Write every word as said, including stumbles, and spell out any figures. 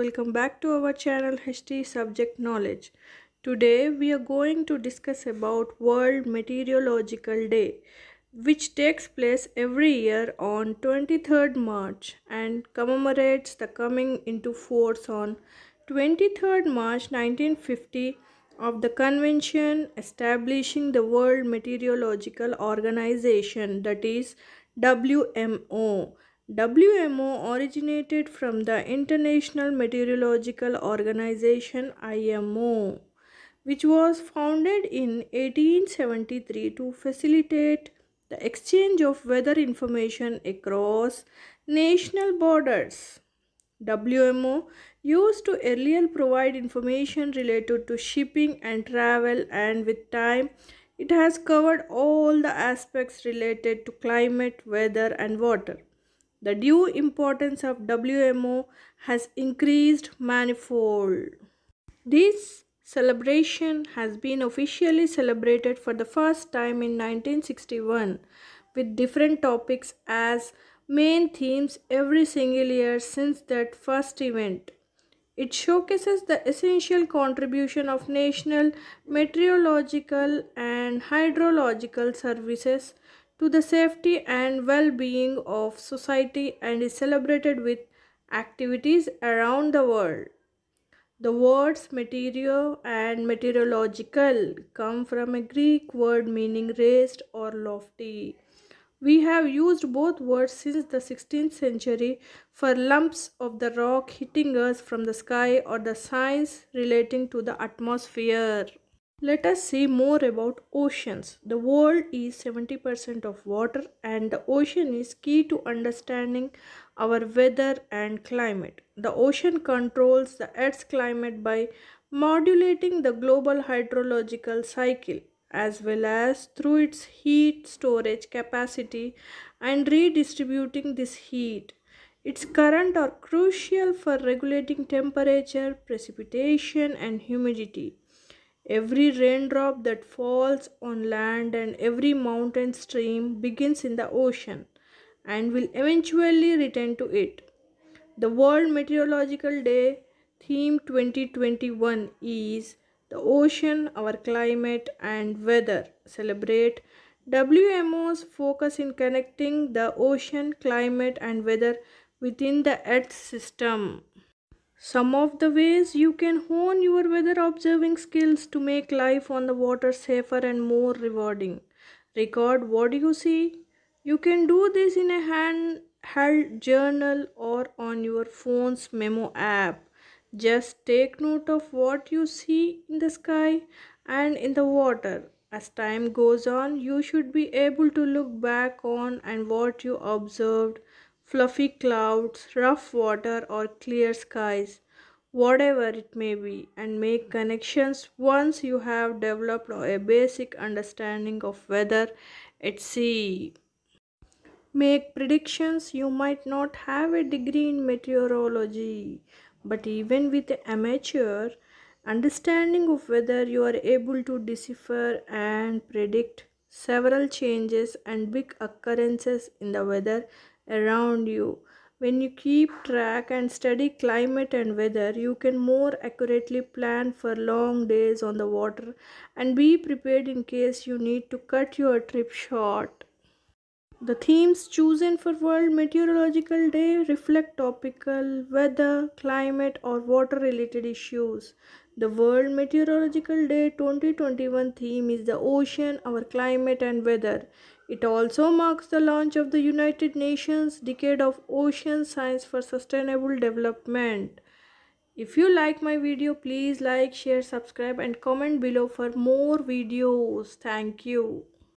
welcome back to our channel H T Subject Knowledge. Today we are going to discuss about World Meteorological Day, which takes place every year on twenty-third March and commemorates the coming into force on twenty-third March nineteen fifty of the convention establishing the World Meteorological Organization, that is W M O. W M O originated from the International Meteorological Organization I M O, which was founded in eighteen seventy-three to facilitate the exchange of weather information across national borders. W M O used to earlier provide information related to shipping and travel, and with time it has covered all the aspects related to climate, weather and water. The due importance of W M O has increased manifold. This celebration has been officially celebrated for the first time in nineteen sixty-one with different topics as main themes every single year since that first event. It showcases the essential contribution of national meteorological and hydrological services to the safety and well-being of society and is celebrated with activities around the world. The words meteor and meteorological come from a Greek word meaning raised or lofty. We have used both words since the sixteenth century for lumps of the rock hitting us from the sky or the signs relating to the atmosphere. Let us see more about oceans. The world is seventy percent of water, and the ocean is key to understanding our weather and climate. The ocean controls the Earth's climate by modulating the global hydrological cycle, as well as through its heat storage capacity and redistributing this heat. Its currents are crucial for regulating temperature, precipitation, and humidity. Every raindrop that falls on land and every mountain stream begins in the ocean and will eventually return to it. The World Meteorological Day theme twenty twenty-one is The Ocean, Our Climate and Weather. Celebrate W M O's focus in connecting the ocean, climate and weather within the Earth system. Some of the ways you can hone your weather observing skills to make life on the water safer and more rewarding. Record what you see. You can do this in a handheld journal or on your phone's memo app. Just take note of what you see in the sky and in the water. As time goes on, you should be able to look back on and what you observed: fluffy clouds, rough water or clear skies, whatever it may be, and make connections once you have developed a basic understanding of weather at sea. Make predictions. You might not have a degree in meteorology, but even with an amateur understanding of weather, you are able to decipher and predict several changes and big occurrences in the weather around you. When you keep track and study climate and weather, you can more accurately plan for long days on the water and be prepared in case you need to cut your trip short. The themes chosen for World Meteorological Day reflect topical weather, climate or water related issues. The World Meteorological Day twenty twenty-one theme is The Ocean, Our Climate and Weather. It also marks the launch of the United Nations Decade of Ocean Science for Sustainable Development. If you like my video, please like, share, subscribe and comment below for more videos. Thank you.